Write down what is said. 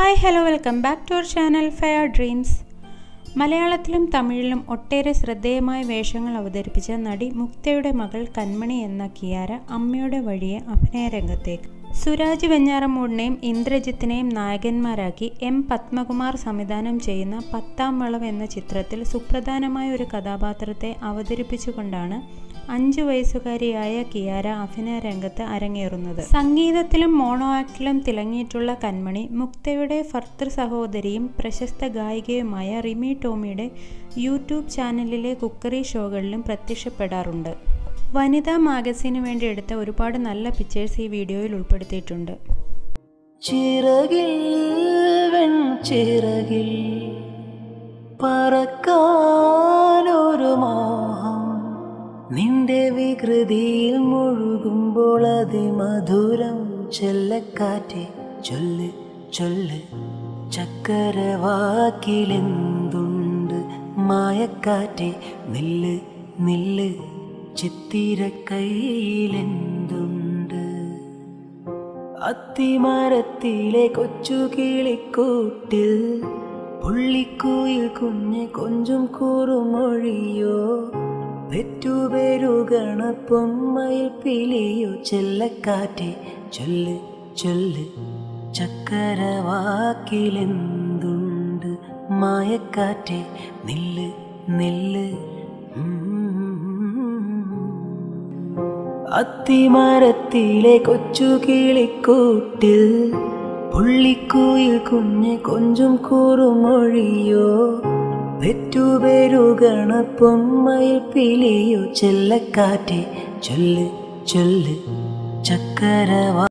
Hi hello welcome back to our channel ഫെയ dreams. മലയാളത്തിലും തമിഴിലും ഒട്ടേറെ ശ്രദ്ധേയമായ വേഷങ്ങൾ അവതരിപ്പിച്ച നടി മുക്തയുടെ മകൾ കൺമണി എന്ന കിയാര അമ്മയുടെ വഴിയെ അഭിനയരംഗത്തേക്ക്. സുരാജ് വെഞ്ഞാറമൂടിനെയും ഇന്ദ്രജിത്തിനെയും നായകന്മാരാക്കി എം പത്മകുമാർ സംവിധാനം ചെയ്യുന്ന 10-ാം വളവ് എന്ന ചിത്രത്തിൽ സുപ്രധാനമായ ഒരു കഥാപാത്രത്തെ അവതരിപ്പിച്ചുകൊണ്ടാണ് 5 വയസ്സുകാരിയായ കിയാര അഭിനയരംഗത്ത് അരങ്ങേറുന്നത്. സംഗീതത്തിലും മോണോ ആക്ടിലും തിളങ്ങിയിട്ടുള്ള കൺമണി മുക്തയുടെ ഭർത്തൃ സഹോദരിയും പ്രശസ്ത ഗായികയുമായ റിമി ടോമിയുടെ യൂട്യൂബ് ചാനലിലെ കുക്കറി ഷോകളിലും പ്രത്യക്ഷപ്പെടാറുണ്ട്. വനിതാ മാഗസിനു വേണ്ടി എടുത്ത ഒരുപാട് നല്ല പിക്ചേഴ്സ് ഈ വീഡിയോയിൽ ഉൾപ്പെടുത്തിയിട്ടുണ്ട്. നിന്റെ വികൃതിയിൽ മുഴുകുമ്പോൾ അതിമധുരം ചെല്ലക്കാറ്റേ ചൊല്ല് ചൊല്ല്, ചക്കരവാക്കിലെന്തുണ്ട് മായക്കാറ്റേ നില്ല് നില്ല്, ചിത്തിരക്കൈയിലെന്തുണ്ട് അത്തിമരത്തിലെ കൊച്ചു കിളിക്കൂട്ടിൽ പുള്ളിക്കുയിൽ കുഞ്ഞ് കൊഞ്ചും കൂറുമൊഴിയോ, പെറ്റുപേരുകണ പൊമ്മയിൽ പിലിയോ, ചെല്ലക്കാറ്റേ ചൊല്ല് ചൊല്ല്, ചക്കരവാക്കിലെന്തുണ്ട് മായക്കാറ്റേ നില്ല് നില്ല്, അത്തിമരത്തിലെ കൊച്ചു കിളിക്കൂട്ടിൽ പുള്ളിക്കുയിൽ കുഞ്ഞ് കൊഞ്ചും കൂറുമൊഴിയോ, പെറ്റുപേരുകണ പൊമ്മയിൽ പിലിയോ, ചെല്ലക്കാറ്റേ ചൊല്ല് ചൊല്ല്, ചക്കരവാ